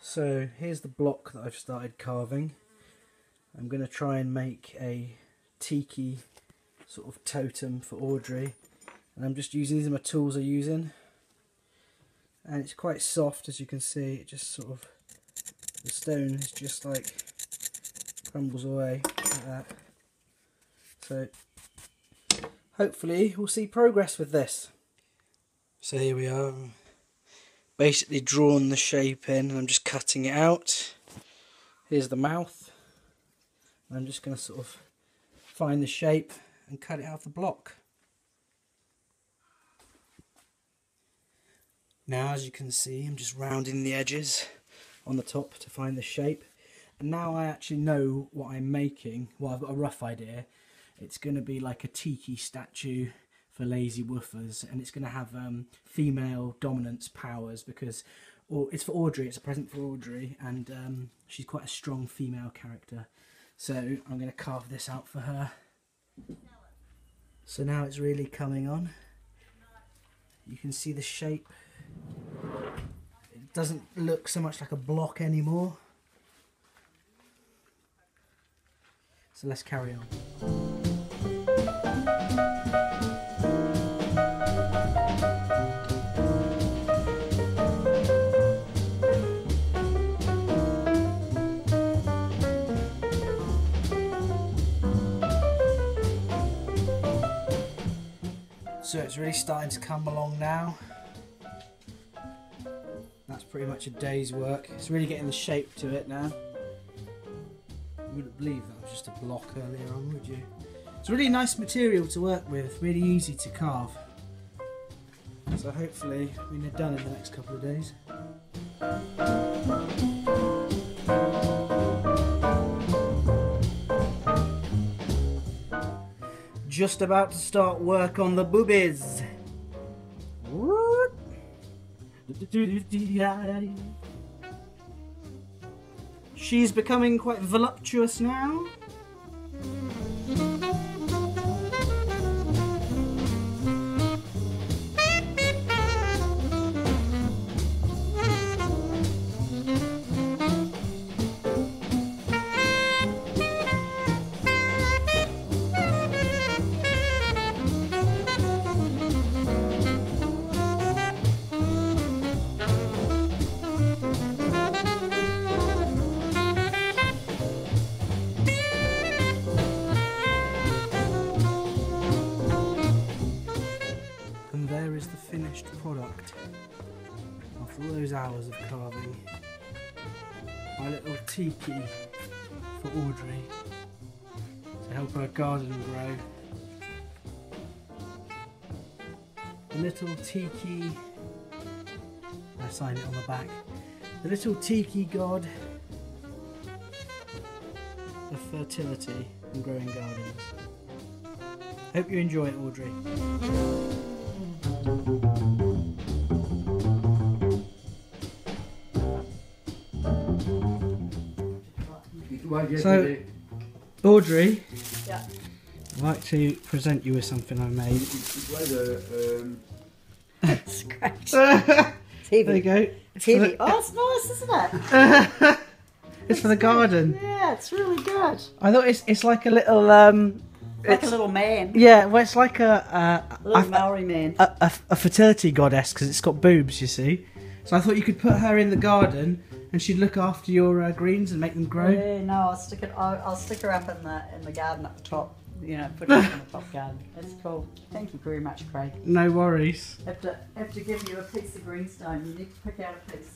So here's the block that I've started carving. I'm going to try and make a tiki sort of totem for Audrey, and I'm just using, these are my tools I'm using, and it's quite soft, as you can see. It just sort of, the stone is just like crumbles away like that. So hopefully we'll see progress with this. So here we are, basically drawn the shape in, and I'm just cutting it out. Here's the mouth, and I'm just going to sort of find the shape and cut it out of the block. Now, as you can see, I'm just rounding the edges on the top to find the shape. And now I actually know what I'm making. Well, I've got a rough idea. It's going to be like a tiki statue for lazy woofers, and it's going to have female dominance powers, because it's for Audrey. It's a present for Audrey, and she's quite a strong female character. So I'm going to carve this out for her. So now it's really coming on. You can see the shape. It doesn't look so much like a block anymore. So let's carry on. So it's really starting to come along now. That's pretty much a day's work. It's really getting the shape to it now. You wouldn't believe that was just a block earlier on, would you? It's a really nice material to work with, really easy to carve. So hopefully we're done in the next couple of days. Just about to start work on the boobies. She's becoming quite voluptuous now. Finished product after all those hours of carving. My little tiki for Audrey to help her garden grow. The little tiki, I sign it on the back, the little tiki god of fertility and growing gardens. Hope you enjoy it, Audrey. So, Audrey, yeah. I'd like to present you with something I made. Scratch. TV. There you go. TV. Oh, it's nice, isn't it? It's for the garden. Yeah, it's really good. I thought it's like a little. Like a little man. Yeah, well, it's like a little Maori man. A fertility goddess, because it's got boobs, you see. So I thought you could put her in the garden, and she'd look after your greens and make them grow. Yeah, no, I'll stick her up in the garden at the top. You know, put her up in the top garden. That's cool. Thank you very much, Craig. No worries. Have to give you a piece of greenstone. You need to pick out a piece.